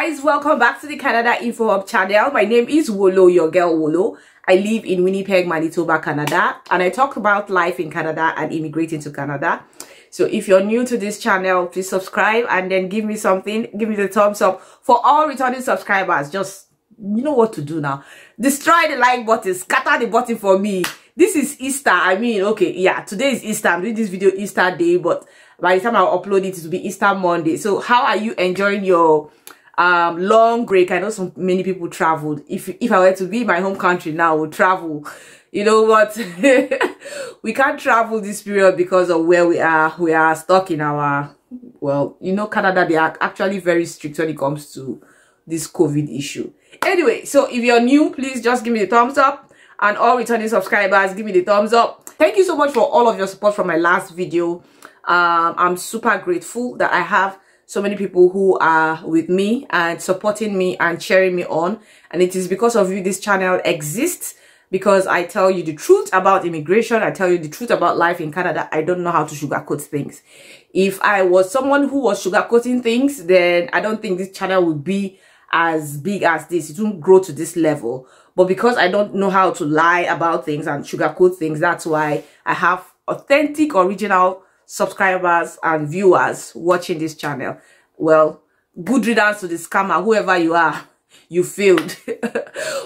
guys, welcome back to the Canada Info Hub channel. My name is Wolo, your girl Wolo. I live in Winnipeg, Manitoba, Canada, and I talk about life in Canada and immigrating to Canada. So if you're new to this channel, please subscribe and then give me something, give me the thumbs up. For all returning subscribers, just, you know what to do now. Destroy the like button, scatter the button for me. This is Easter, today is Easter. I'm doing this video Easter day, but by the time I upload it, it'll be Easter Monday. So how are you enjoying your long break? I know many people traveled. If I were to be in my home country now, I would travel. You know what? We can't travel this period because of where we are. We are stuck in our, well, you know, Canada, they are actually very strict when it comes to this COVID issue. Anyway, so if you're new, please just give me the thumbs up. And all returning subscribers, give me the thumbs up. Thank you so much for all of your support from my last video. I'm super grateful that I have so many people who are with me and supporting me and cheering me on. And it is because of you this channel exists, because I tell you the truth about immigration. I tell you the truth about life in Canada. I don't know how to sugarcoat things. If I was someone who was sugarcoating things, then I don't think this channel would be as big as this. It won't grow to this level. But because I don't know how to lie about things and sugarcoat things, that's why I have authentic, original subscribers and viewers watching this channel. Well, good riddance to the scammer, whoever you are, you failed.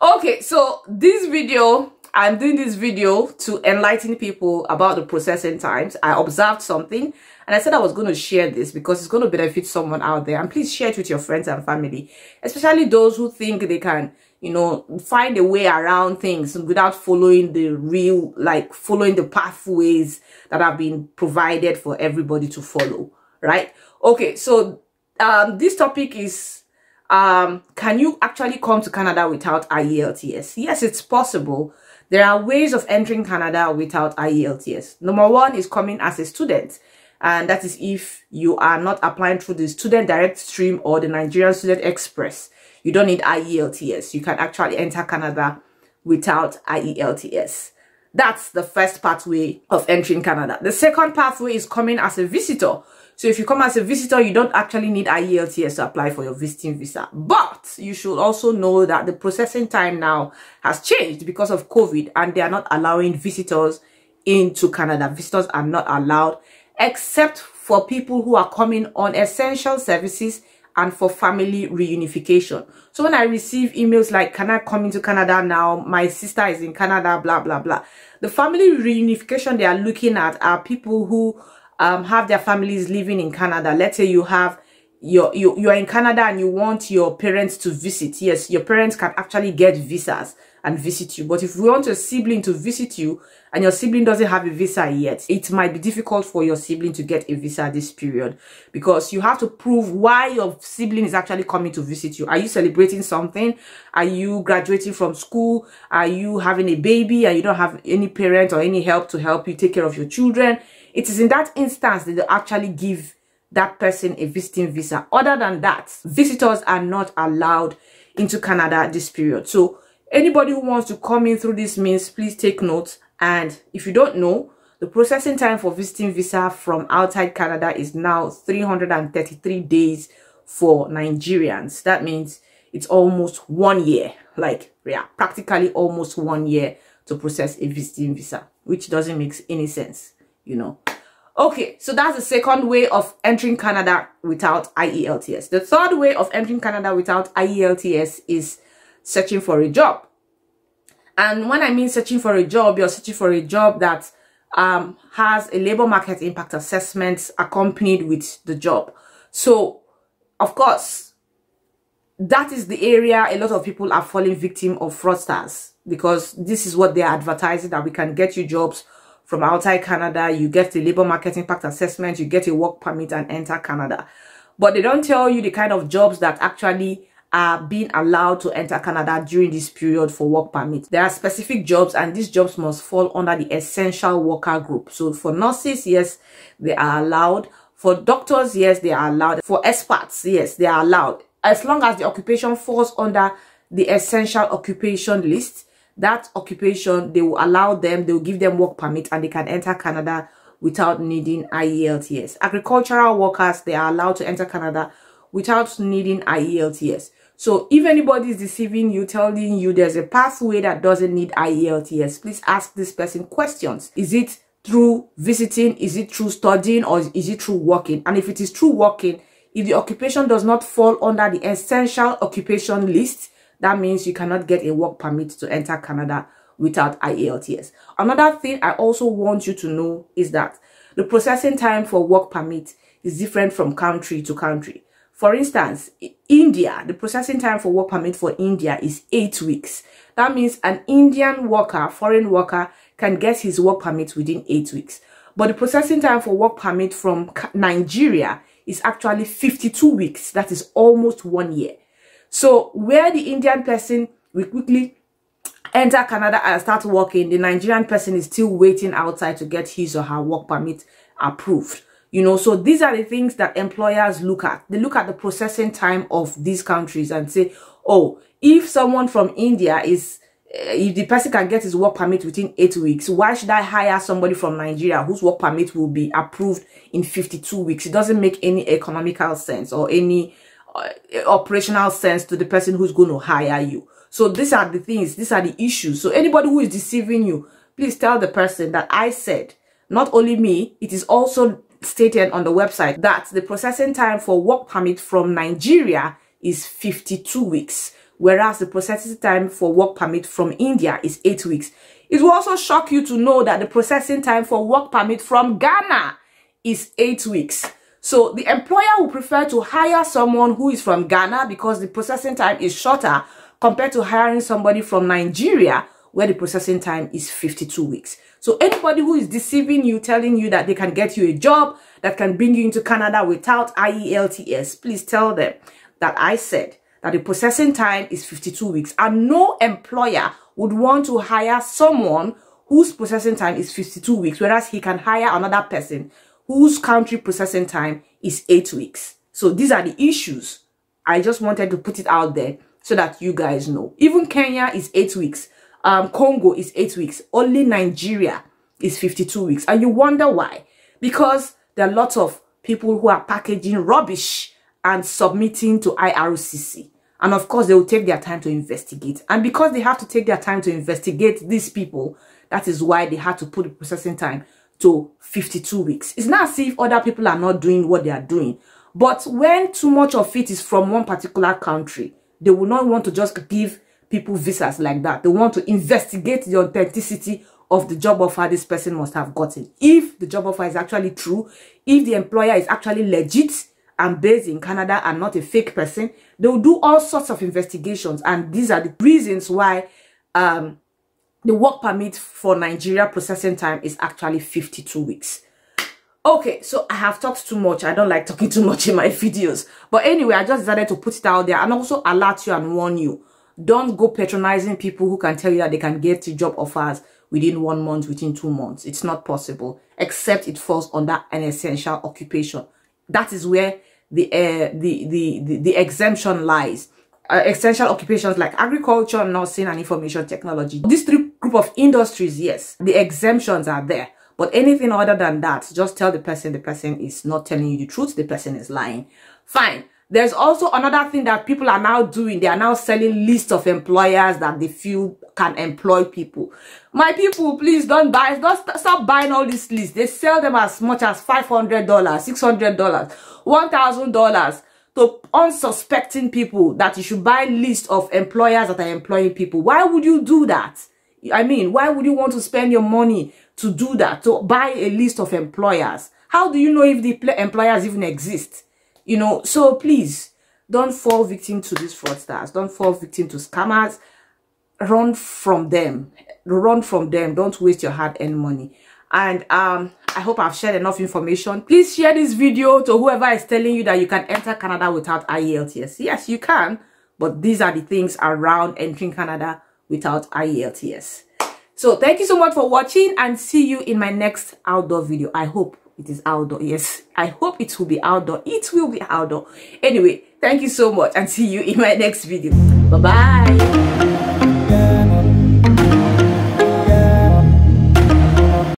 Okay, so this video, I'm doing this video to enlighten people about the processing times. I observed something and I said I was going to share this because it's going to benefit someone out there. And please share it with your friends and family, especially those who think they can, you know, find a way around things without following the real, like following the pathways that have been provided for everybody to follow, right? Okay, so this topic is, can you actually come to Canada without IELTS? Yes, it's possible. There are ways of entering Canada without IELTS. Number one is coming as a student. And that is if you are not applying through the Student Direct Stream or the Nigerian Student Express. You don't need IELTS. You can actually enter Canada without IELTS. That's the first pathway of entering Canada. The second pathway is coming as a visitor. So if you come as a visitor, you don't actually need IELTS to apply for your visiting visa. But you should also know that the processing time now has changed because of COVID, and they are not allowing visitors into Canada. Visitors are not allowed except for people who are coming on essential services and for family reunification. So when I receive emails like, can I come into Canada now? My sister is in Canada, blah, blah, blah. The family reunification they are looking at are people who have their families living in Canada. Let's say you have you're in Canada and you want your parents to visit. Yes, your parents can actually get visas and visit you. But if you want your sibling to visit you and your sibling doesn't have a visa yet, it might be difficult for your sibling to get a visa this period, because you have to prove why your sibling is actually coming to visit you. Are you celebrating something? Are you graduating from school? Are you having a baby and you don't have any parent or any help to help you take care of your children? It is in that instance that they actually give that person a visiting visa. Other than that, visitors are not allowed into Canada this period. So anybody who wants to come in through this means, please take note. And if you don't know, the processing time for visiting visa from outside Canada is now 333 days for Nigerians. That means it's almost 1 year, like, yeah, practically almost 1 year to process a visiting visa, which doesn't make any sense, you know. Okay, so that's the second way of entering Canada without IELTS. The third way of entering Canada without IELTS is searching for a job. And when I mean searching for a job, you're searching for a job that has a labor market impact assessment accompanied with the job. So, of course, that is the area a lot of people are falling victim of fraudsters, because this is what they are advertising, that we can get you jobs from outside Canada. You get the labor market impact assessment, you get a work permit and enter Canada. But they don't tell you the kind of jobs that actually are being allowed to enter Canada during this period for work permit. There are specific jobs, and these jobs must fall under the essential worker group. So for nurses, yes, they are allowed. For doctors, yes, they are allowed. For experts, yes, they are allowed. As long as the occupation falls under the essential occupation list, that occupation, they will allow them, they will give them work permit, and they can enter Canada without needing IELTS. Agricultural workers, they are allowed to enter Canada without needing IELTS. So if anybody is deceiving you, telling you there's a pathway that doesn't need IELTS, please ask this person questions. Is it through visiting? Is it through studying? Or is it through working? And if it is through working, if the occupation does not fall under the essential occupation list, that means you cannot get a work permit to enter Canada without IELTS. Another thing I also want you to know is that the processing time for work permit is different from country to country. For instance, India, the processing time for work permit for India is 8 weeks. That means an Indian worker, foreign worker, can get his work permit within 8 weeks. But the processing time for work permit from Nigeria is actually 52 weeks. That is almost 1 year. So where the Indian person will quickly enter Canada and start working, the Nigerian person is still waiting outside to get his or her work permit approved. You know, so these are the things that employers look at. They look at the processing time of these countries and say, oh, if someone from India is, if the person can get his work permit within 8 weeks, why should I hire somebody from Nigeria whose work permit will be approved in 52 weeks? It doesn't make any economical sense or any operational sense to the person who's going to hire you. So these are the things, these are the issues. So anybody who is deceiving you, please tell the person that I said, not only me, it is also stated on the website that the processing time for work permit from Nigeria is 52 weeks, whereas the processing time for work permit from India is 8 weeks. It will also shock you to know that the processing time for work permit from Ghana is 8 weeks. So the employer will prefer to hire someone who is from Ghana because the processing time is shorter compared to hiring somebody from Nigeria where the processing time is 52 weeks. So anybody who is deceiving you, telling you that they can get you a job that can bring you into Canada without IELTS, please tell them that I said that the processing time is 52 weeks. And no employer would want to hire someone whose processing time is 52 weeks, whereas he can hire another person whose country processing time is 8 weeks. So these are the issues. I just wanted to put it out there so that you guys know. Even Kenya is 8 weeks. Congo is 8 weeks. Only Nigeria is 52 weeks. And you wonder why? Because there are lots of people who are packaging rubbish and submitting to IRCC. And of course, they will take their time to investigate. And because they have to take their time to investigate these people, that is why they had to put the processing time to 52 weeks. It's not as if other people are not doing what they are doing. But when too much of it is from one particular country, they will not want to just give people visas like that. They want to investigate the authenticity of the job offer this person must have gotten. If the job offer is actually true, if the employer is actually legit and based in Canada and not a fake person, they will do all sorts of investigations. And these are the reasons why the work permit for Nigeria processing time is actually 52 weeks. Okay, so I have talked too much. I don't like talking too much in my videos. But anyway, I just decided to put it out there and also alert you and warn you. Don't go patronizing people who can tell you that they can get you job offers within 1 month, within 2 months. It's not possible, except it falls under an essential occupation. That is where the exemption lies. Essential occupations like agriculture, nursing, and information technology. These three group of industries, yes, the exemptions are there. But anything other than that, just tell the person is not telling you the truth, the person is lying. Fine. There's also another thing that people are now doing. They are now selling lists of employers that they feel can employ people. My people, please don't buy. Don't stop buying all these lists. They sell them as much as $500, $600, $1,000 to unsuspecting people that you should buy lists of employers that are employing people. Why would you do that? I mean, why would you want to spend your money to do that, to buy a list of employers? How do you know if the employers even exist? You know, so please don't fall victim to these fraudsters. Don't fall victim to scammers. Run from them. Run from them. Don't waste your hard-earned money. And I hope I've shared enough information. Please share this video to whoever is telling you that you can enter Canada without IELTS. Yes, you can. But these are the things around entering Canada without IELTS. So thank you so much for watching and see you in my next outdoor video. I hope it is outdoor. Yes, I hope it will be outdoor. It will be outdoor. Anyway, thank you so much and see you in my next video. Bye-bye.